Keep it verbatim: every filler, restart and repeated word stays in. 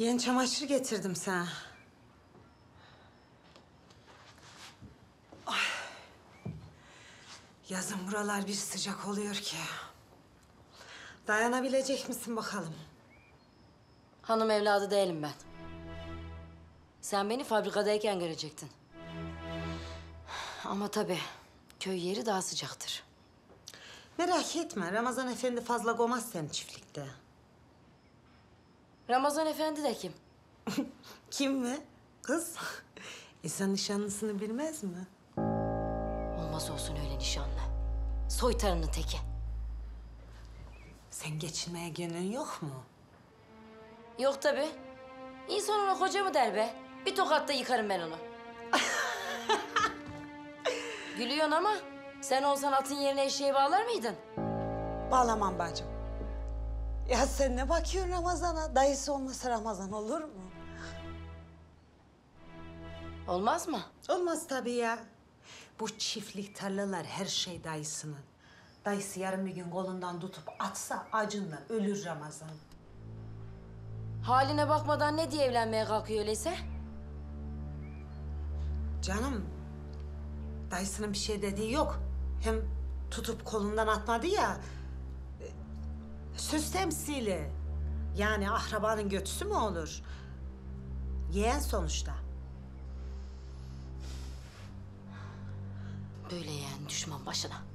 Yeni çamaşır getirdim sana. Ay. Yazın buralar bir sıcak oluyor ki. Dayanabilecek misin bakalım? Hanım evladı değilim ben. Sen beni fabrikadayken görecektin. Ama tabii köy yeri daha sıcaktır. Merak etme, Ramazan Efendi fazla gomaz seni çiftlikte. Ramazan Efendi de kim? Kim mi? Kız. İnsan nişanlısını bilmez mi? Olmaz olsun öyle nişanlı. Soytarının teki. Sen geçinmeye gönlün yok mu? Yok tabii. İnsan ona koca mı der be? Bir tokatta yıkarım ben onu. Gülüyorsun ama sen olsan atın yerine eşeği bağlar mıydın? Bağlamam bacım. Ya sen ne bakıyorsun Ramazan'a? Dayısı olmasa Ramazan olur mu? Olmaz mı? Olmaz tabii ya. Bu çiftlik tarlalar her şey dayısının. Dayısı yarın bir gün kolundan tutup atsa acınla ölür Ramazan. Haline bakmadan ne diye evlenmeye kalkıyor öyleyse? Canım, dayısının bir şey dediği yok. Hem tutup kolundan atmadı ya. Söz temsili. Yani ahrabanın götüsü mü olur? Yeğen sonuçta. Böyle yeğen düşman başına.